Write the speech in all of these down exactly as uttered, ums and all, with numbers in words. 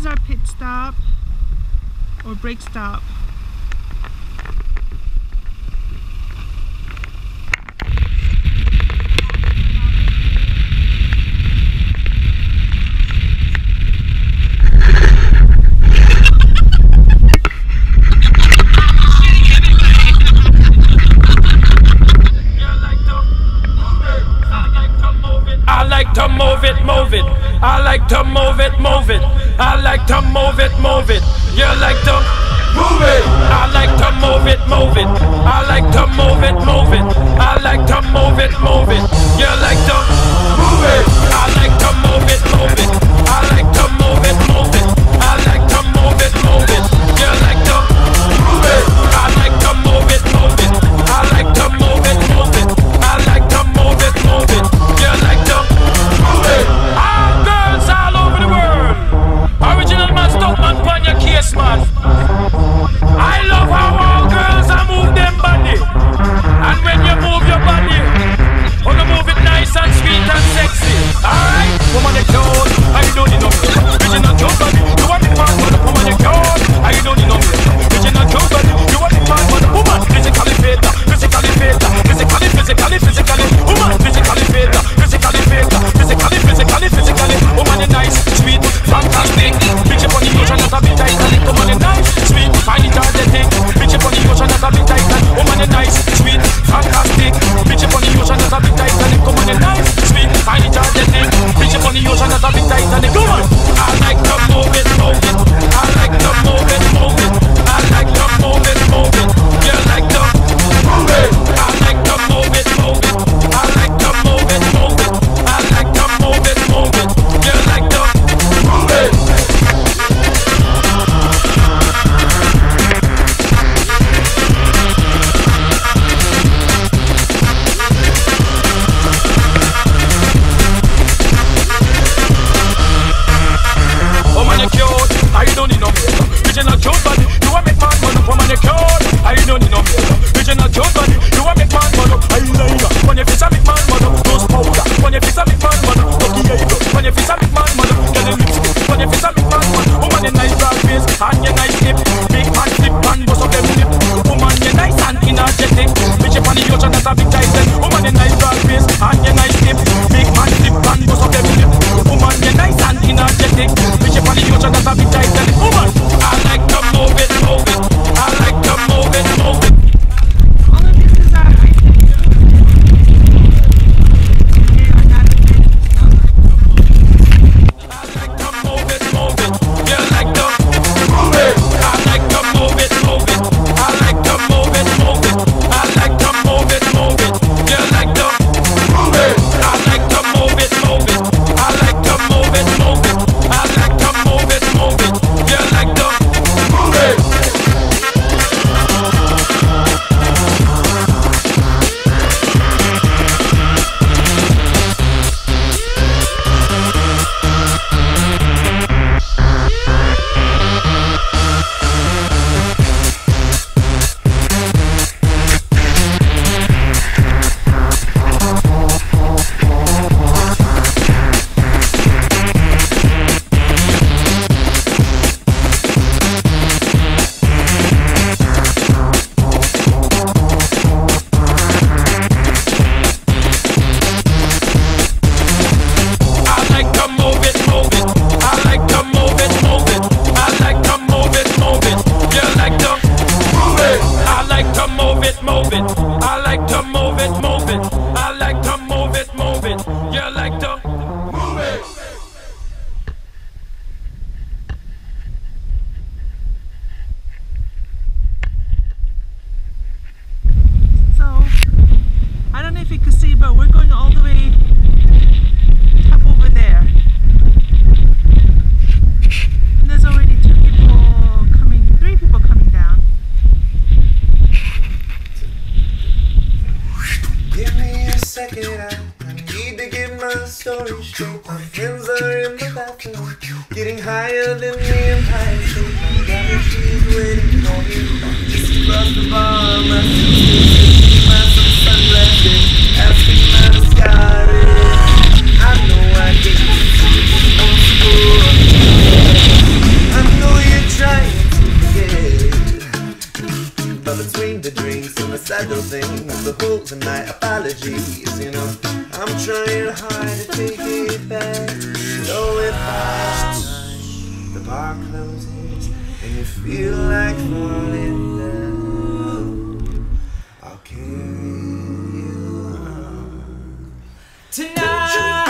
is our pit stop or brake stop. To move it, move it. I like to move it, move it. I like to move it, move it. You like to move it. I like to move it, move it. I like to move it, move it. I like to move it, move it. You like to move it. I like to move it, move it. I like to move it, move it. I like to move it, move it. You like to move it. I like to move it, move it. I like to move it, move it. I like to move it, move it. You like to. All girls all over the world. Original man, Stockman, pan your case, man. I love how all girls are move them body. And when you move your body, you move it nice and sweet and sexy. Alright, woman you cute, I don't need no food. Original cute body, you want it man, but woman you cute, I don't need no food. Original cute body, you want it man, but woman physically fit, physically fit, physically, physically, physically, woman physically fit, physically fit. Fantastic, picture for the ocean as a bit tight and little money nice, sweet, find it hard to think. Picture for the ocean as a bit tight and oh money nice, sweet, fantastic. Picture for the ocean as a bit tight and little money nice, sweet, find it hard to think. Picture for the ocean as a bit tight and little money. I like to move it, move it. I like to move it, move it. I like to move it, move it. You like to move it. I like to move it, move it. I like to move it, move it. I like to move it, move it. You like to. I know I didn't see it on school. out tonight, apologies, you know. I'm trying hard to take it back. So if I, the bar closes and you feel like falling down, I'll carry you on tonight.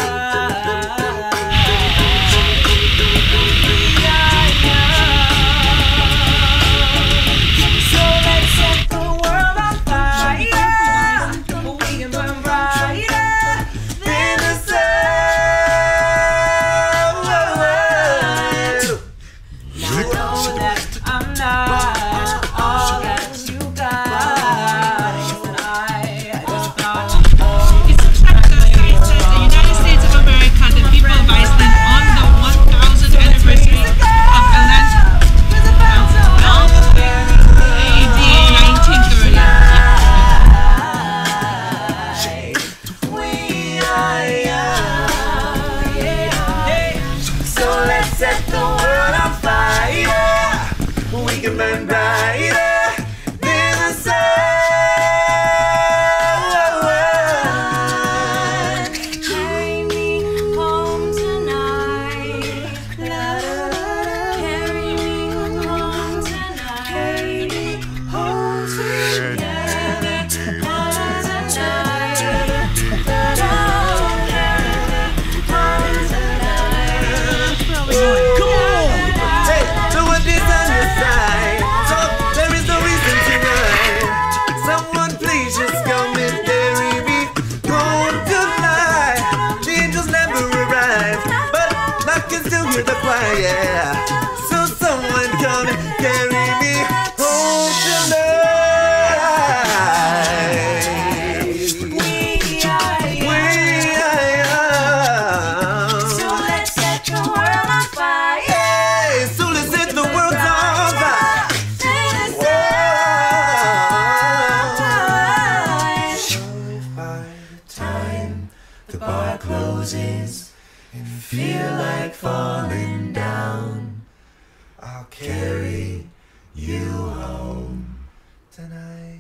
And feel like falling down, I'll carry you home tonight.